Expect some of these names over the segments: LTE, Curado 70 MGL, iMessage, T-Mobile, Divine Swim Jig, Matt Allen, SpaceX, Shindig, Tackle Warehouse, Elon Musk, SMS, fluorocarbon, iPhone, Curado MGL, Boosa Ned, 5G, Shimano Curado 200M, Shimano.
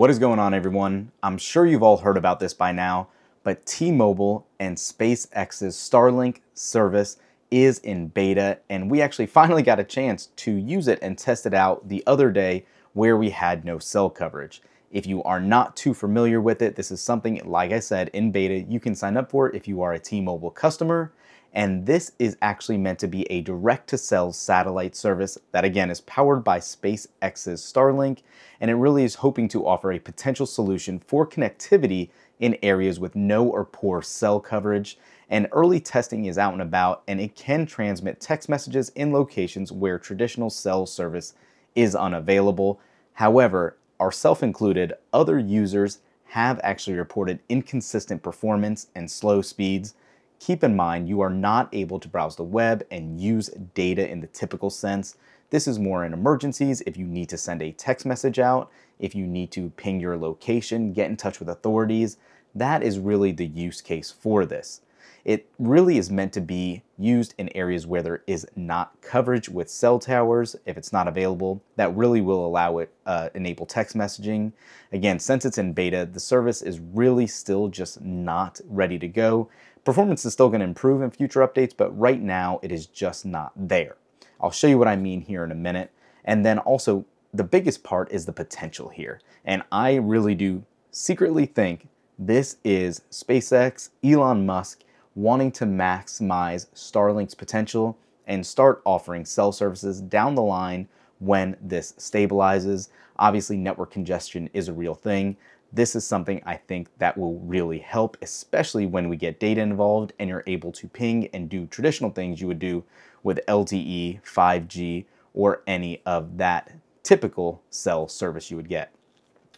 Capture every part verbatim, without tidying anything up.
What is going on, everyone? I'm sure you've all heard about this by now, but T-Mobile and SpaceX's Starlink service is in beta, and we actually finally got a chance to use it and test it out the other day where we had no cell coverage. If you are not too familiar with it, this is something, like I said, in beta. You can sign up for it if you are a T-Mobile customer. And this is actually meant to be a direct-to-cell satellite service that, again, is powered by SpaceX's Starlink. And it really is hoping to offer a potential solution for connectivity in areas with no or poor cell coverage. And early testing is out and about, and it can transmit text messages in locations where traditional cell service is unavailable. However, ourselves included, other users have actually reported inconsistent performance and slow speeds. Keep in mind, you are not able to browse the web and use data in the typical sense. This is more in emergencies, if you need to send a text message out, if you need to ping your location, get in touch with authorities. That is really the use case for this. It really is meant to be used in areas where there is not coverage with cell towers. If it's not available, that really will allow it uh, enable text messaging. Again, since it's in beta, the service is really still just not ready to go. Performance is still going to improve in future updates, but right now it is just not there. I'll show you what I mean here in a minute. And then also, the biggest part is the potential here. And I really do secretly think this is SpaceX, Elon Musk, wanting to maximize Starlink's potential and start offering cell services down the line when this stabilizes. Obviously, network congestion is a real thing. This is something I think that will really help, especially when we get data involved and you're able to ping and do traditional things you would do with L T E, five G, or any of that typical cell service you would get.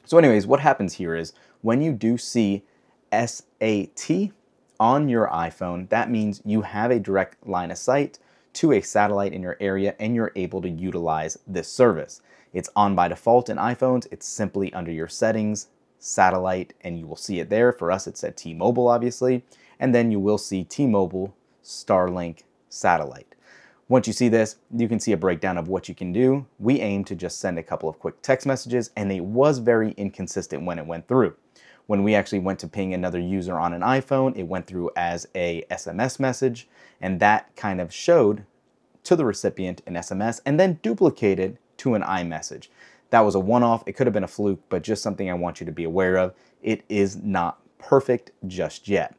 So anyways, what happens here is when you do see S A T, on your iPhone, that means you have a direct line of sight to a satellite in your area and you're able to utilize this service. It's on by default in iPhones. It's simply under your settings, satellite, and you will see it there. For us, it's at T-Mobile, obviously. And then you will see T-Mobile, Starlink, satellite. Once you see this, you can see a breakdown of what you can do. We aim to just send a couple of quick text messages, and it was very inconsistent when it went through. When we actually went to ping another user on an iPhone, it went through as a S M S message, and that kind of showed to the recipient an S M S and then duplicated to an iMessage. That was a one-off. It could have been a fluke, but just something I want you to be aware of. It is not perfect just yet.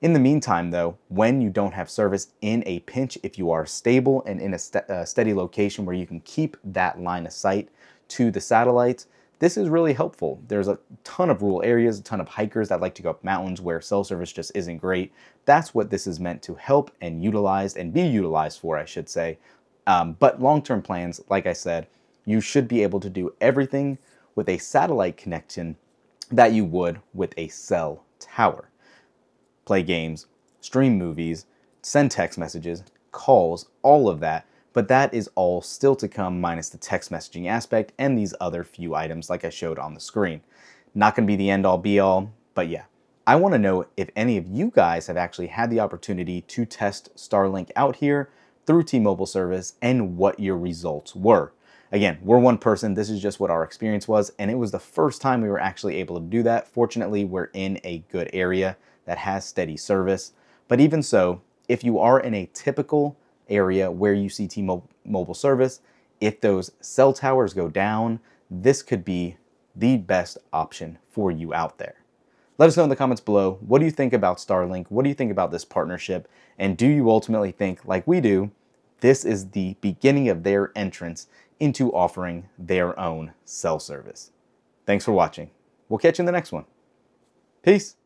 In the meantime, though, when you don't have service in a pinch, if you are stable and in a st- uh, steady location where you can keep that line of sight to the satellites, this is really helpful. There's a ton of rural areas, a ton of hikers that like to go up mountains where cell service just isn't great. That's what this is meant to help and utilize and be utilized for, I should say. Um, but long-term plans, like I said, you should be able to do everything with a satellite connection that you would with a cell tower. Play games, stream movies, send text messages, calls, all of that. But that is all still to come, minus the text messaging aspect and these other few items like I showed on the screen. Not going to be the end all be all, but yeah. I want to know if any of you guys have actually had the opportunity to test Starlink out here through T-Mobile service and what your results were. Again, we're one person. This is just what our experience was, and it was the first time we were actually able to do that. Fortunately, we're in a good area that has steady service. But even so, if you are in a typical area where you see T-Mobile service, if those cell towers go down, this could be the best option for you out there. Let us know in the comments below, what do you think about Starlink? What do you think about this partnership? And do you ultimately think, like we do, this is the beginning of their entrance into offering their own cell service? Thanks for watching. We'll catch you in the next one. Peace.